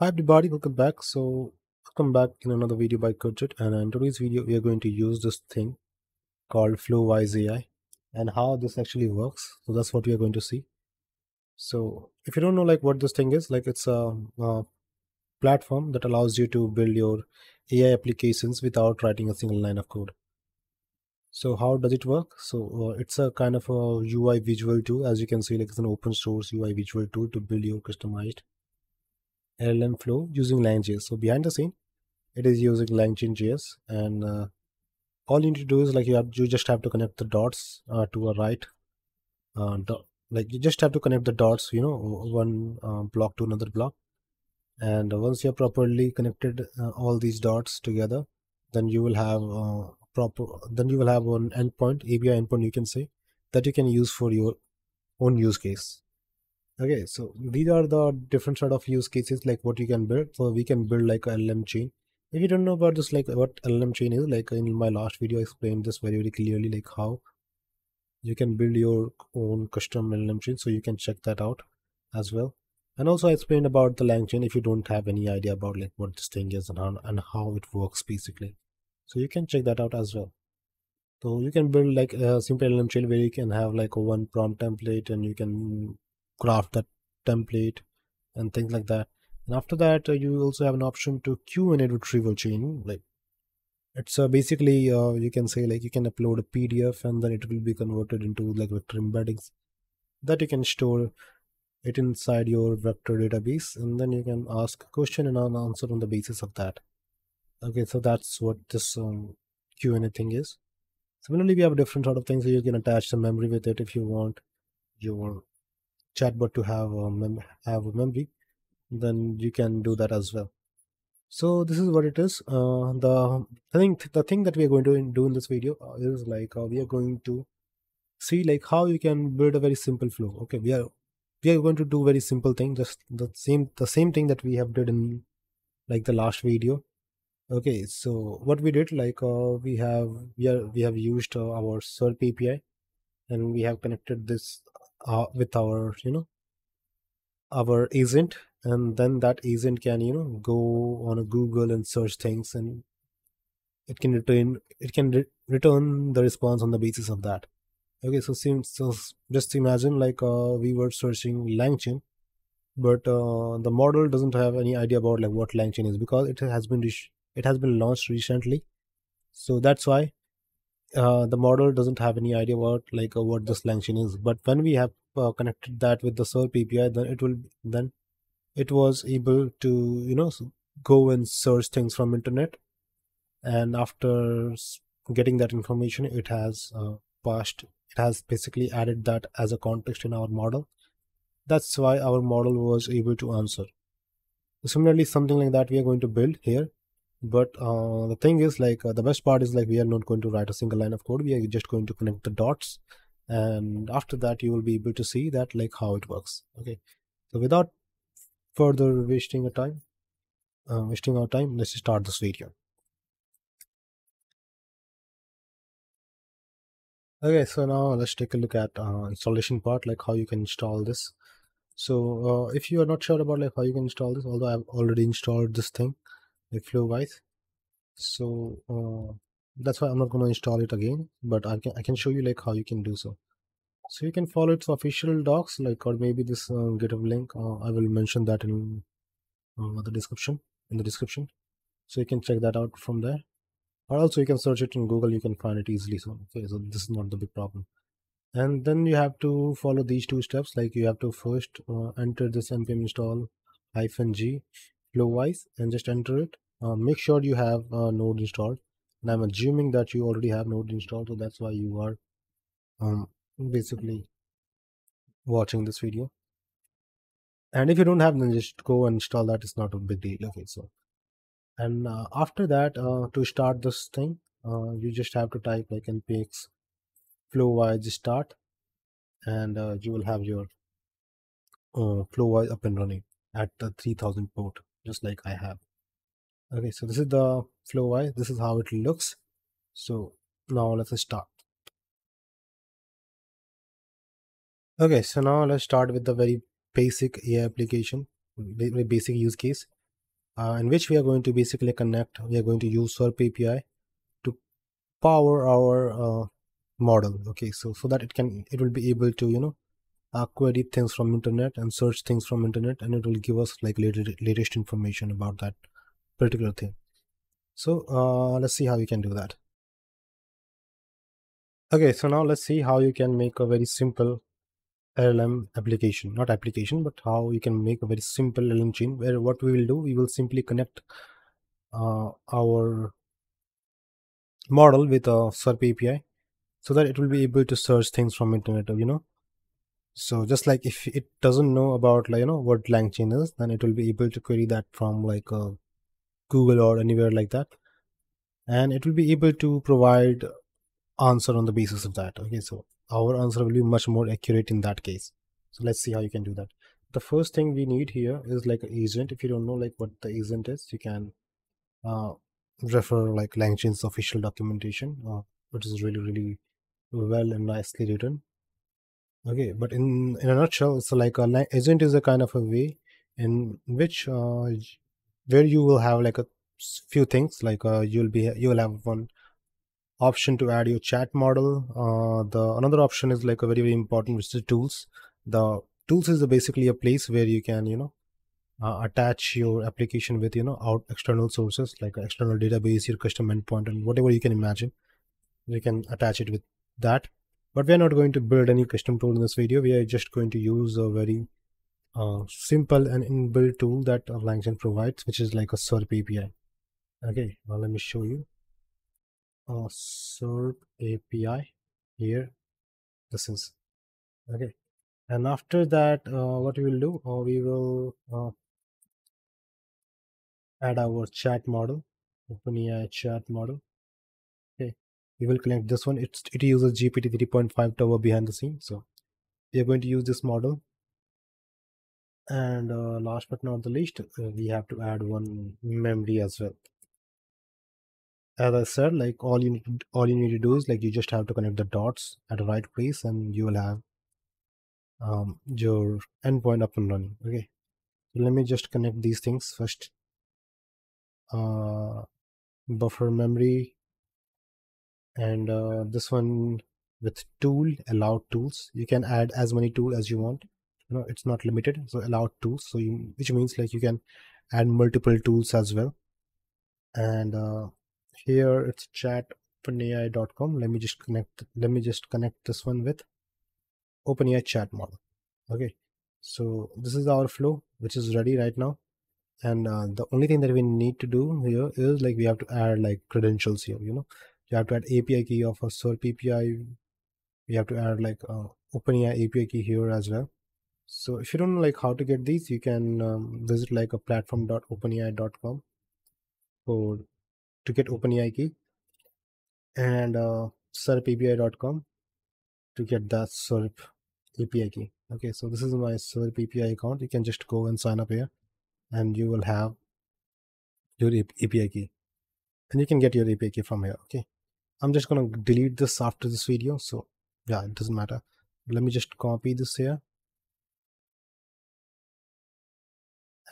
Hi everybody, welcome back. So welcome back in another video by CodeChit, and in today's video we are going to use this thing called Flowise AI and how this actually works. So that's what we are going to see. So if you don't know like what this thing is, like it's a platform that allows you to build your AI applications without writing a single line of code. So how does it work? So it's a kind of a UI visual tool. As you can see, like it's an open source UI visual tool to build your customized LLM flow using LangJS. So behind the scene, it is using LangChain.js, and all you need to do is like you just have to connect the dots to a right. Like you just have to connect the dots, you know, one block to another block. And once you have properly connected all these dots together, then you will have an endpoint, API endpoint, you can say, that you can use for your own use case. Okay, so these are the different sort of use cases like what you can build. So we can build like a LLM chain. If you don't know about this, like what LLM chain is, like in my last video I explained this very clearly, like how you can build your own custom LLM chain. So you can check that out as well. And also I explained about the LangChain if you don't have any idea about like what this thing is and how it works basically. So you can check that out as well. So you can build like a simple LLM chain where you can have like a one prompt template and you can craft that template and things like that. And after that you also have an option to queue an retrieval chain. Like it's basically you can say like you can upload a PDF and then it will be converted into like vector embeddings that you can store it inside your vector database, and then you can ask a question and answer on the basis of that. Okay, so that's what this Q&A thing is. Similarly, we have different sort of things. So you can attach some memory with it if you want your chatbot to have memory, then you can do that as well. So this is what it is. The thing that we are going to do in this video is like we are going to see like how you can build a very simple flow. Okay, we are going to do very simple thing, just the same thing that we have did in like the last video. Okay, so what we did, like we have used our SerpAPI, and we have connected this with our, you know, our agent, and then that agent can, you know, go on a Google and search things, and it can return the response on the basis of that. Okay, so just imagine like we were searching LangChain, but the model doesn't have any idea about like what LangChain is, because it has been launched recently. So that's why the model doesn't have any idea about like what this LangChain is. But when we have connected that with the SerpAPI, then it was able to, you know, go and search things from internet, and after getting that information, it has basically added that as a context in our model. That's why our model was able to answer. Similarly, something like that we are going to build here. But the thing is like the best part is like we are not going to write a single line of code. We are just going to connect the dots, and after that you will be able to see that like how it works. Okay, so without further wasting our time, let's start this video. Okay, so now let's take a look at installation part, like how you can install this. So if you are not sure about like how you can install this, although I've already installed this thing like Flowise, so that's why I'm not going to install it again, but I can show you like how you can do so. So you can follow its official docs, like, or maybe this GitHub link. I will mention that in the description, so you can check that out from there, or also you can search it in Google. You can find it easily. So okay, so this is not the big problem. And then you have to follow these two steps. Like you have to first enter this npm install -g Flowise and just enter it. Make sure you have node installed, and I'm assuming that you already have node installed, so that's why you are basically watching this video. And if you don't have, then just go and install that. It's not a big deal. Okay, so and after that, to start this thing, you just have to type like npx Flowise start, and you will have your Flowise up and running at the 3000 port, just like I have. Okay, so this is the Flowise. This is how it looks. So now let's start. Okay, so now let's start with the very basic AI application, very basic use case. in which we are going to basically connect, we are going to use SerpAPI to power our model. Okay, so that it will be able to, you know, query things from internet and search things from internet, and it will give us like latest information about that particular thing. So let's see how you can do that. Okay, so now let's see how you can make a very simple LLM application, not application, but how you can make a very simple LLM chain, where what we will do, we will simply connect our model with a SerpAPI so that it will be able to search things from internet, you know. So just like if it doesn't know about, like, you know, what LangChain is, then it will be able to query that from like Google or anywhere like that, and it will be able to provide answer on the basis of that. Okay, so our answer will be much more accurate in that case. So let's see how you can do that. The first thing we need here is like an agent. If you don't know like what the agent is, you can refer like LangChain's official documentation, which is really well and nicely written. Okay, but in a nutshell, it's like an agent is a kind of a way in which where you will have like a few things, like you'll have one option to add your chat model. The another option is like a very, very important, which is the tools. The tools is basically a place where you can, you know, attach your application with, you know, out external sources like an external database, your custom endpoint, and whatever you can imagine, you can attach it with that. But we are not going to build any custom tool in this video. We are just going to use a very simple and inbuilt tool that LangChain provides, which is like a SerpAPI. Okay, well, let me show you. SerpAPI here, this is okay, and after that what we will do, we will add our chat model, OpenAI chat model. Okay, we will connect this one. It uses GPT 3.5 tower behind the scene, so we are going to use this model. And last but not the least, we have to add one memory as well. As I said, like all you need to do is like you just have to connect the dots at the right place, and you will have your endpoint up and running. Okay, so let me just connect these things first. Buffer memory, and this one with tool, allow tools. You can add as many tools as you want. You know, it's not limited. So allow tools. So which means like you can add multiple tools as well. And here it's chat openai.com. Let me just connect this one with OpenAI chat model. Okay, so this is our flow, which is ready right now. And the only thing that we need to do here is like we have to add like credentials here, you know. You have to add API key of a SerpAPI. We have to add like OpenAI API key here as well. So if you don't know like how to get these, you can visit like a platform.openai.com to get OpenAI key, and SerpAPI.com to get that SerpAPI key. Okay, so this is my SerpAPI account. You can just go and sign up here, and you will have your API key, and you can get your API key from here. Okay, I'm just gonna delete this after this video, so yeah, it doesn't matter. Let me just copy this here,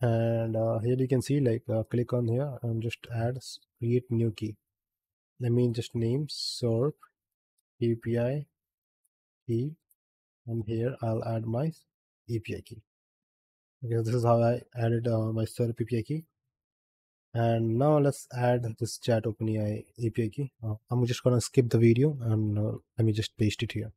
and here you can see like click on here and just add create new key. Let me just name SerpAPI key, and here I'll add my API key. Okay, this is how I added my SerpAPI key. And now let's add this chat OpenAI API key. I'm just gonna skip the video, and let me just paste it here.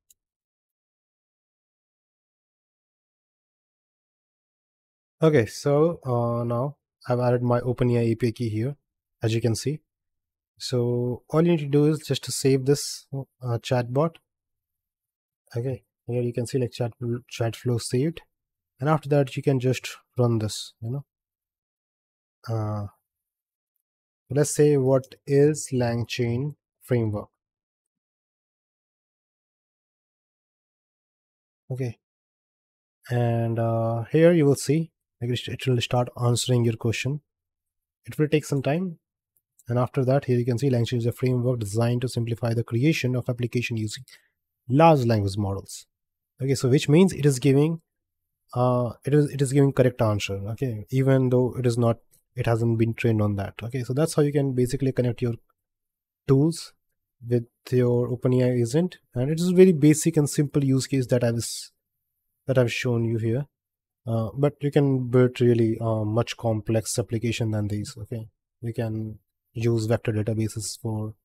Okay, so now I've added my OpenAI API key here, as you can see. So all you need to do is just to save this chatbot. Okay, here you can see like chat flow saved, and after that you can just run this. You know, let's say what is LangChain framework. Okay, and here you will see. It will start answering your question. It will take some time, and after that, here you can see LangChain is a framework designed to simplify the creation of application using large language models. Okay, so which means it is giving correct answer. Okay, even though it is not it hasn't been trained on that. Okay, so that's how you can basically connect your tools with your OpenAI agent, and it is a very basic and simple use case that I've shown you here. But you can build really much complex application than these. Okay, you can use vector databases for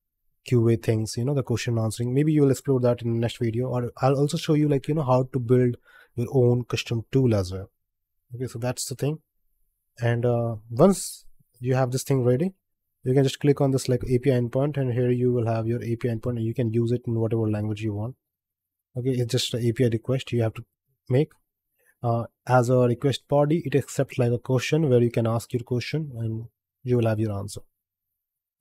QA things, you know, the question answering. Maybe you'll explore that in the next video, or I'll also show you like, you know, how to build your own custom tool as well. Okay, so that's the thing. And once you have this thing ready, you can just click on this like API endpoint, and here you will have your API endpoint, and you can use it in whatever language you want. Okay, it's just an API request you have to make. As a request body, it accepts like a question where you can ask your question and you will have your answer.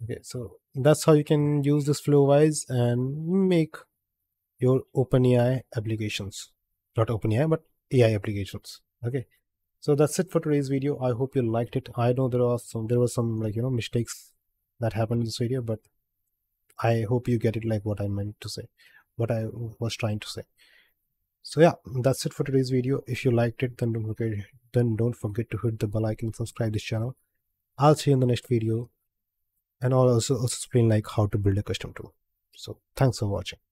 Okay, so that's how you can use this Flowise and make your OpenAI applications. Not OpenAI, but AI applications. Okay, so that's it for today's video. I hope you liked it. I know there were some like, you know, mistakes that happened in this video, but I hope you get it like what I meant to say, what I was trying to say. So yeah, that's it for today's video. If you liked it, then don't forget to hit the bell icon, subscribe this channel. I'll see you in the next video, and I'll also explain like how to build a custom tool. So thanks for watching.